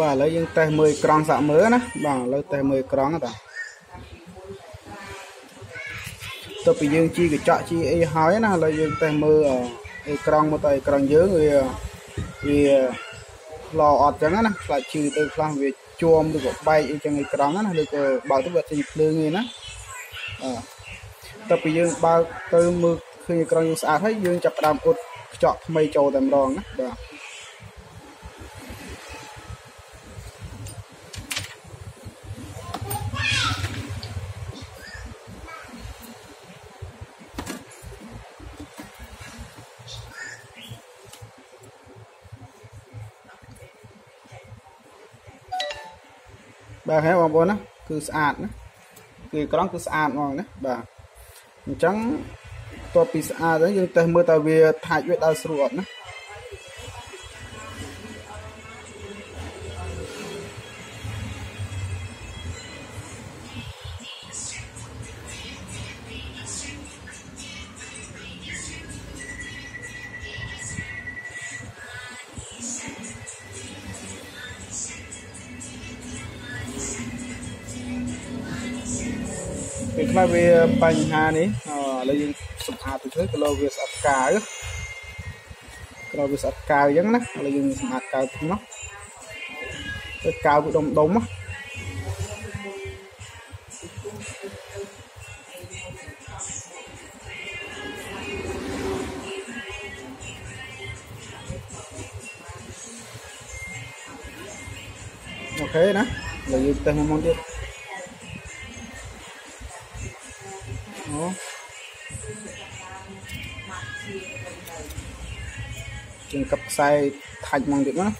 บ่าเลยยังแต่มือกรองสะมือนะบ่าเลยแต่มือกรองต่อตัวไปยืนชีก็เจาะชีไอ้หอยนะเลยยืนแต่มือไอ้กรองมาต่อยกรองเยอะเลยวีรออดจังนะหลายชีตัวคลางวีจวมตัวก็ใบไอ้จังไอ้กรองนะเลยก็บ่าตัวแบบตีเปลืองเลยนะตัวไปยืนบ่าตัวมือคือไอ้กรองอยู่สะอาดให้ยืนจับดามอุดเจาะไม่โจแต่รองนะบ่าแบบให้บอกนะคือสะอาดนะคือกล้องคือสะอาดมองนะแบบจังตัวปีสะอาดแล้วยังแต่เมื่อตาเวียถ่ายเวทดาวสรวดนะคล้ายวีปัญหานี้เรายังสัมผัสถึงที่เราวีสัตกายเราวีสัตกายยังนะเรายังสัมผัสกายถึงเนาะกายก็ดมดมอ่ะโอเคนะเราอยู่แต่มุมมองเดียวจึงกับใส่ถัดมองดิบนะ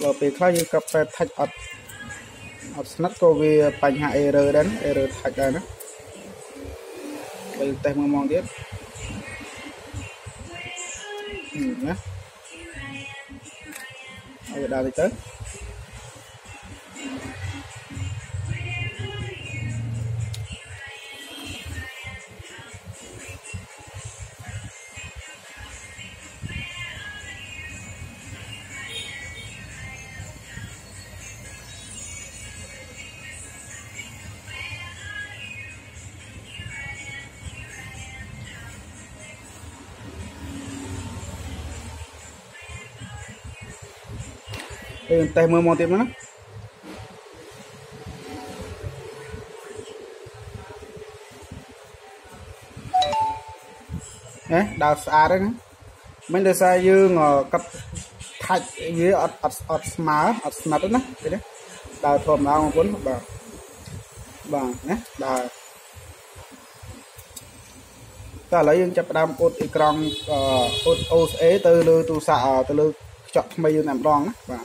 เราไปคล้ายอยู่กับใส่ถัดอัดสนัดก็เวียปัญหาเอเรอร์ดันเอเรอร์ถัดได้นะไปแต่มองดิบนะเอาไปดาวดิเตอร์แต่มือมองติดมั้ยนะดาวสะอาดเลยนะมันจะใส่ยืงกับถัดยืงอัดมาอัดนัดนะไปเลยดาวทอมดาวบนบ่าเนี่ยดาวแต่แล้วยังจะประดามอุดอีกรองอุดโอเอเตอร์เลยตัวสะอาดเตอร์เลยเจาะไม่ยืงน้ำรองนะบ่า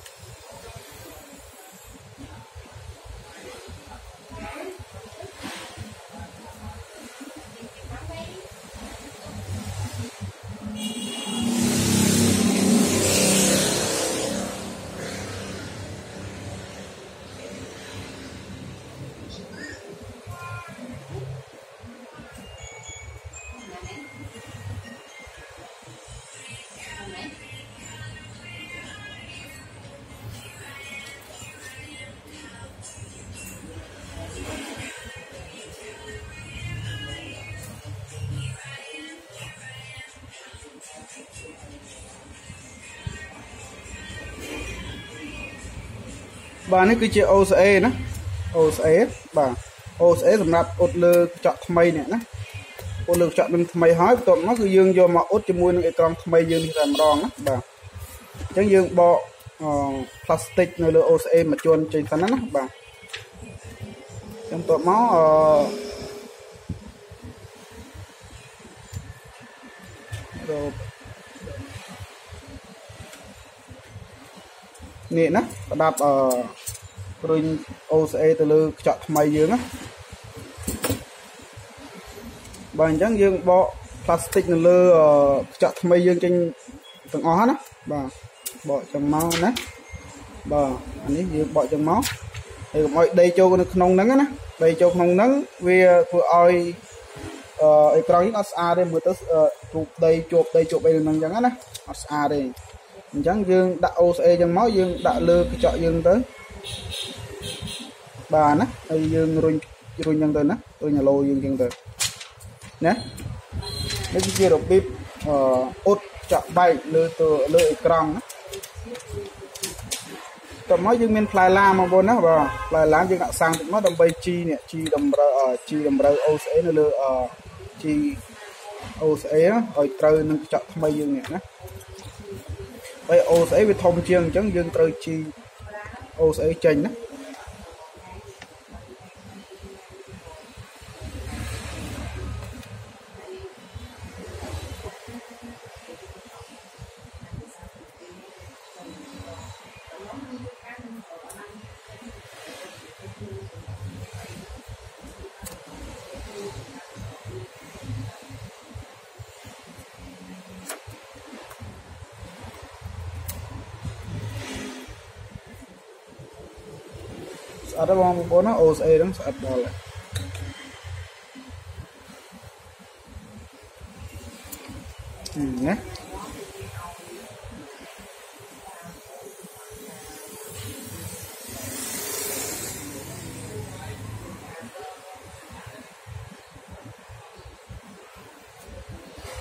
บ่านี่คือเจอ OCA นะ OCA บ่า OCA สำหรับอุดเลือกเจาะทำไมเนี่ยนะอุดเลือกเจาะเป็นทำไมหายตัวมันคือยืงโยมาอุดจมูกในกรองทำไมยืงที่สามรองนะบ่าจังยืงบ่อพลาสติกในเรือ OCA มาจวนใจสันนั้นนะบ่าจังตัวม้อนี่นะประดับรุนโอเซตเลือกเจาะทำไมยืงนะบางจังยืงบ่อพลาสติกนั่นเลือกเจาะทำไมยืงจริงต่างอ้อนะบ่อจังเมานะบ่ออันนี้ยืงบ่อจังเมาไอ้บ่อได้โจขนมนังนะได้โจขนมนังเวียผู้อ้อยไอ้กรองยิ่งอัศอาได้เมื่อตัวได้โจบไปหนึ่งจังนะอัศอาได้ chẳng dương đã oxy chẳng máu dương đã lừa cái chợ dương tới bà nè dương rồi rồi nhân tới nè tôi nhà lô dương nhân tới nè cái kia đột bịp ốt chợ bay lừa từ lừa còng nè tầm máu dương miền Phai Lam mà bồn nè bà Phai Lam dương gạo sang tụi nó đầm bay chi nè chi đầm rơ oxy nó lừa chi oxy á rồi từ nâng chợ không bay dương nè nè bây oxy bị thông chiêng chẳng dương từ chi oxy chênh nè ada bang bono os airang saat bal. Nè.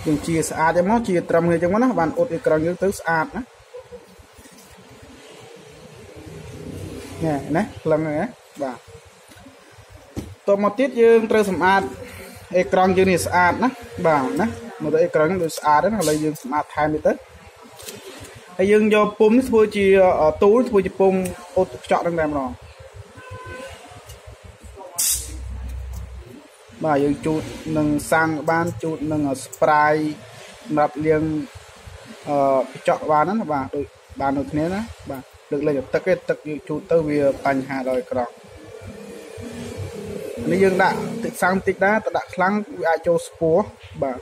Chừng chia saat cho nó chia trầm người cho nó bàn ốt cái cẳng như tới saat á. nè lần này và tôi một tiết dương trời sầm ạt ekran dương này sạt nè bảo nè một cái ekran được sạt đó là dương sạt hai mươi tết hay dương do pum thôi chỉ ở túi thôi chỉ pum chọn đang làm rồi mà dương chuột nâng sang ban chuột nâng spray nạp liền chọn vào đó và được bàn được thế đó và được lấy được cái tật chủ tư về bàn hà đòi cọ này dương đã tự sang tịch đã đã kháng với ai châu sport bà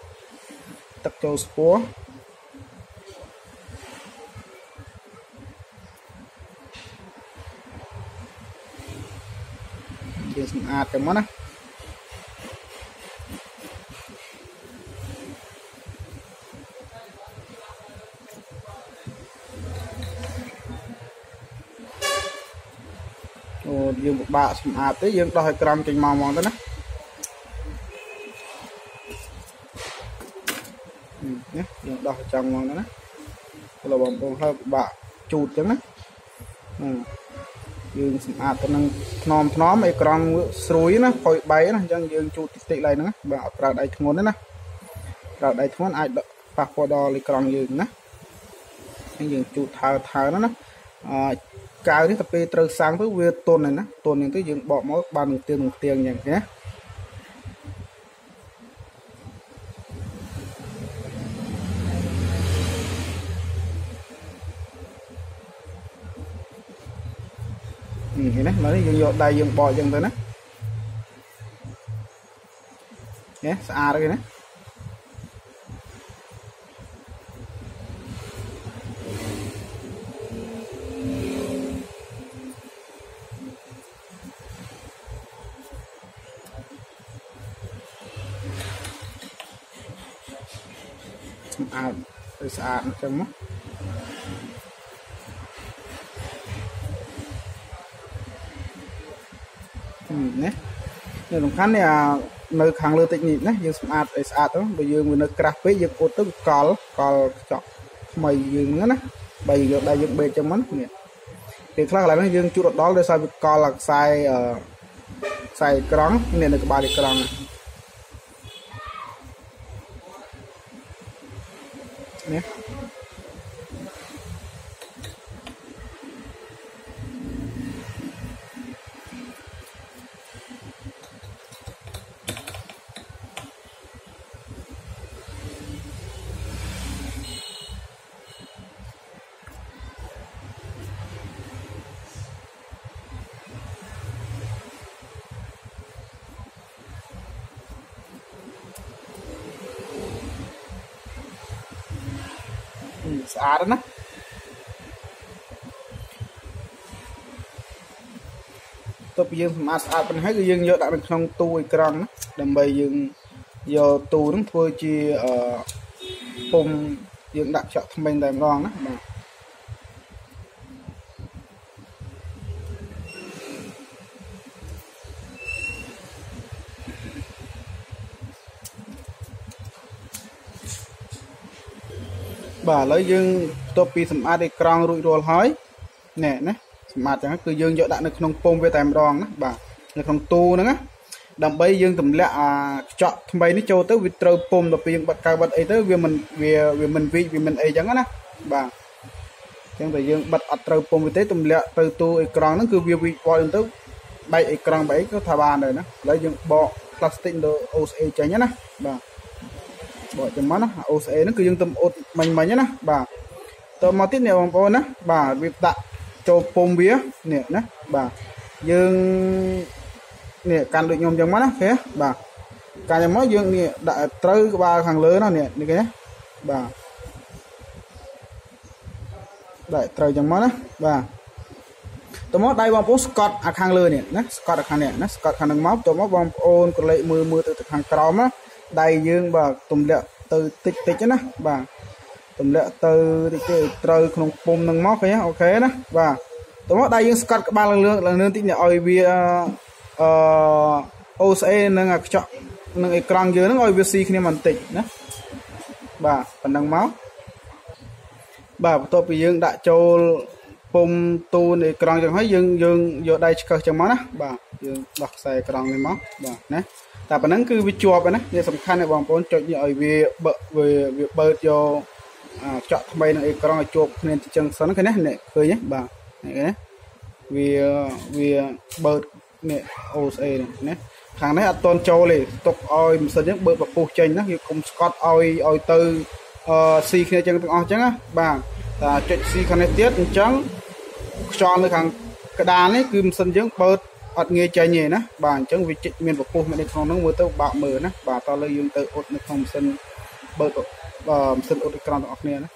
tật châu sport dương sinh ạt cái món này dương bạc sầm ạt tới dương đòi cầm trình màu mòn tới nè nhé dương đòi trồng mòn tới nè là bọn con hơi bạc chuột chứ nè dương sầm ạt tới nâng nòm nóm ấy cầm suối nè phơi bay nè chẳng dương chuột tịt lại nữa bạc ra đầy thốn đấy nè ra đầy thốn ai đợt bạc qua đò lại cầm dương nè dương chuột thở nó nè cái đấy tập về từ sáng tới về tuần này nè tuần này tới dựng bỏ mỗi bàn một tiền nhàng nhé thế đấy nói dựng dọn đầy dựng bỏ dựng tới nè nhé xa đấy nè sạch chẳng mất nè nè đồng khán này nơi kháng lưu tình nhịp nè dương sạch đó bởi dương mình nơi craft với dương cột tức call chọc mày dương nữa nè bày được đại dương bề chẳng mất nè thì khác là nó dương chú đột đó để sao call là sai cron nên là bà đi cron nè sạch đó nè tôi bây giờ mà sạch mình thấy cái dương vô đã được không tôi căng đó đầm bầy dương vô tôi đúng thôi chi pum dương đặt chọn thằng mình làm ngon đó บ่าแล้วยืงตัวปีสมาร์ทได้กรองรุ่ยรัวหอยแน่นะสมาร์ทจังก็คือยืงเยอะดันในขนมปงไปแต่มรองนะบ่าในขนมตูนะนะดับใบยืงถึงละเจาะทำไมนี่โจเตอร์วิตรปมตัวปียังบัดกายบัดไอเตอร์เวียมันเวียมันวิมันไอจังนะบ่าจังแต่ยืงบัดอัดตรปมไปเตอร์ถึงละตรตูไอกรองนั่นคือเวียวิวอลถึงใบไอกรองใบก็ทาบานเลยนะแล้วยืงบ่อพลาสติกโดโอเอจังนะบ่าบ่จังมันนะโอเอนั่นคือยังตัวอดใหม่ๆนะบ่าตัวมาติดเนี่ยบางคนนะบ่าวิตะโจปมเวียเนี่ยนะบ่ายืงเนี่ยการดูยมยังมั้งนะเฮ้ยบ่าการยังมั้งยังเนี่ยได้เติร์กบ่าขังเลื้อนนั่นเนี่ยนี่ไงบ่าได้เติร์กยังมั้งนะบ่าตัวมั้งได้บางปุ๊บสกอตขังเลื้อนเนี่ยนะสกอตขังเนี่ยนะสกอตขังหนึ่งมั้งตัวมั้งบางโอนกระเลยมือตัวขังกรอมนะได้ยังบ่าตุ่มเลือดเติร์กติดๆนะบ่าตุ่มเลือดเติร์กติดขนมปมหนึ่งมั้งเฮ้ยโอเคนะบ่าตัวมั้งได้ยังสกอตบ่าเลื้อนติดเนี่ยไอเบียโอเซนังอักเจาะนังไอกลางเยอะนังไอวีซีนี่มันติดนะบ่าปันดังม้าบ่าตัวปียังได้โจลปมตูนไอกลางจังให้ยังเยอะได้เกิดจังม้านะบ่ายังดักใส่กลางในม้าบ่านะแต่ปันนั้นคือวิจัวไปนะเนี่ยสำคัญในบางคนจะเนี่ยไอวีเบิร์ดโยเจาะทำไมนังไอกลางจบเนี่ยจังสันแค่นี้เนี่ยเคยเนี่ยบ่าเนี่ยวีเบิร์ดเนี่ยโอเซนเนี่ยทางนี้อัดตอนโจเลยตกออยมันสนิทเบอร์แบบปูเจนนะอยู่คุมสกอตออยตือซีเนี่ยจังเป็นออยจังนะบ่าแต่เจ็ดซีคันนี้เตี้ยจังจอนเลยทางกระดานนี่คือมันสนิทเบอร์อัดเงยใจเงี้ยนะบ่าจังวิจิตเมียนแบบปูมันในทางน้องมือเต้าบ่ามือนะบ่าตอนเลยยืมเตอร์อดในทางมันสนิทเบอร์แบบมันสนิทอดกลางออกเนี่ยนะ